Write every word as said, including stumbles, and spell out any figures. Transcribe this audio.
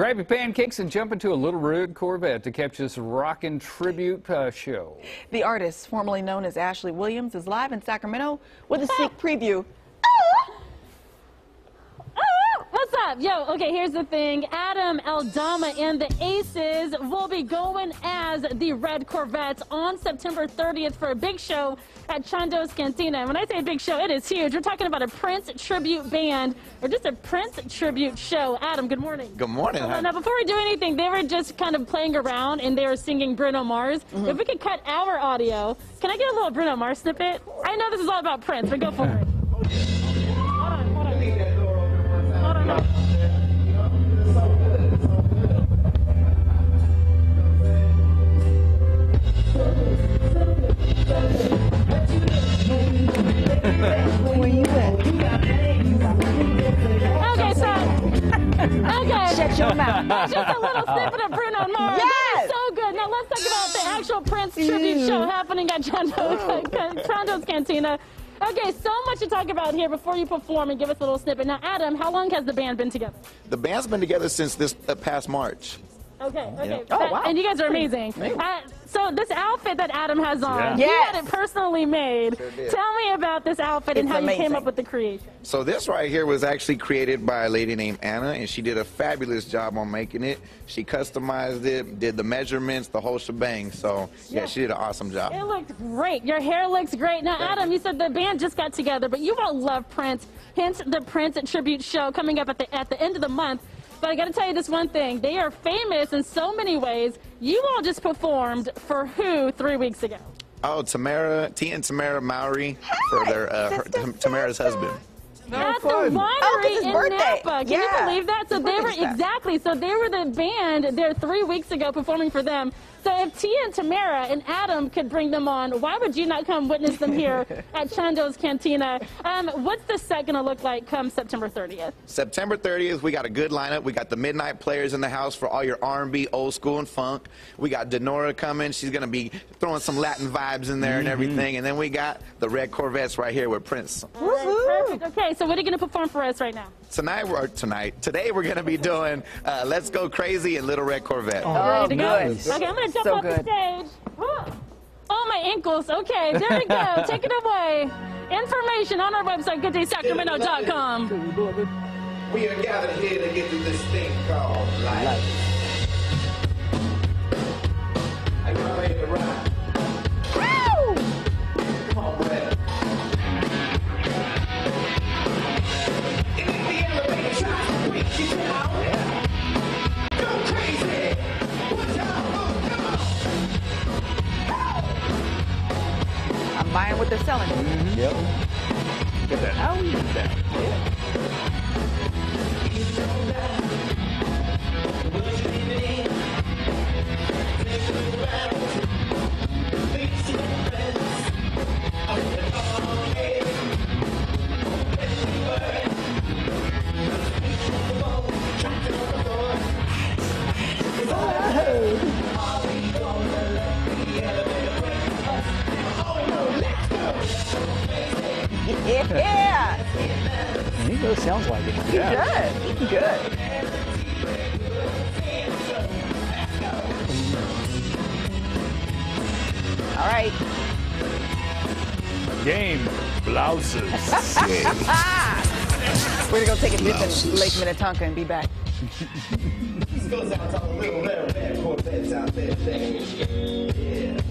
Grab your pancakes and jump into a little red Corvette to catch this rockin' tribute uh, show. The artist, formerly known as Ashley Williams, is live in Sacramento with a sneak preview. What's up? Yo, okay, here's the thing. Adam Aldama and the Aces will be going as the Red Corvettes on September thirtieth for a big show at Chando's Cantina. And when I say big show, it is huge. We're talking about a Prince tribute band, or just a Prince tribute show. Adam, good morning. Good morning. Well, now, before we do anything, they were just kind of playing around, and they were singing Bruno Mars. Mm-hmm. If we could cut our audio, can I get a little Bruno Mars snippet? I know this is all about Prince, but go for it. Shut your mouth. That's just a little snippet of Bruno Mars. Yes! That is so good. Now let's talk about the actual Prince tribute Ew. show happening at Chando's Cantina. Okay, so much to talk about here before you perform and give us a little snippet. Now, Adam, how long has the band been together? The band's been together since this uh, past March. Okay, okay. Yeah. That, oh, wow. And you guys are amazing. Uh, so this outfit that Adam has on, yeah. yes. you had it personally made. Sure did. Tell me about this outfit it's and how amazing. you came up with the creation. So this right here was actually created by a lady named Anna, and she did a fabulous job on making it. She customized it, did the measurements, the whole shebang. So, yeah, yeah she did an awesome job. It looked great. Your hair looks great. Now, Thank Adam, you said the band just got together, but you all love Prince, hence the Prince tribute show coming up at the, at the end of the month. But I got to tell you this one thing. They are famous in so many ways. You all just performed for who three weeks ago? Oh, Tamara, Tia and Tamara Mowry Hi. for their uh, her, Tamara's husband. No At fun. the winery oh, in birthday. Napa. Can yeah. you believe that? So they were stuff. exactly. So they were the band there three weeks ago performing for them. So if Tia and Tamara and Adam could bring them on, why would you not come witness them here at Chando's Cantina? Um, what's the set going to look like come September thirtieth? September thirtieth, we got a good lineup. We got the Midnight Players in the house for all your R and B, old school, and funk. We got Denora coming. She's going to be throwing some Latin vibes in there mm-hmm. and everything. And then we got the Red Corvettes right here with Prince. Right, perfect. Okay, so what are you going to perform for us right now? Tonight, or tonight, today we're going to be doing uh, Let's Go Crazy and Little Red Corvette. Oh, oh nice. Okay, I'm going to jump so off good. the stage. Oh, oh, my ankles. Okay, there we go. Take it away. Information on our website, Good Day Sacramento dot com. We are gathered here to get to this thing called life. Buying what they're selling. Mm-hmm. Yep. Get that. Oh, we need that. Yeah! He really sounds like it. He yeah. does. He's good. All right. Game. Blouses. We're going to go take a dip in Lake Minnetonka and be back. This goes out to all the little red Corvettes out there. Yeah.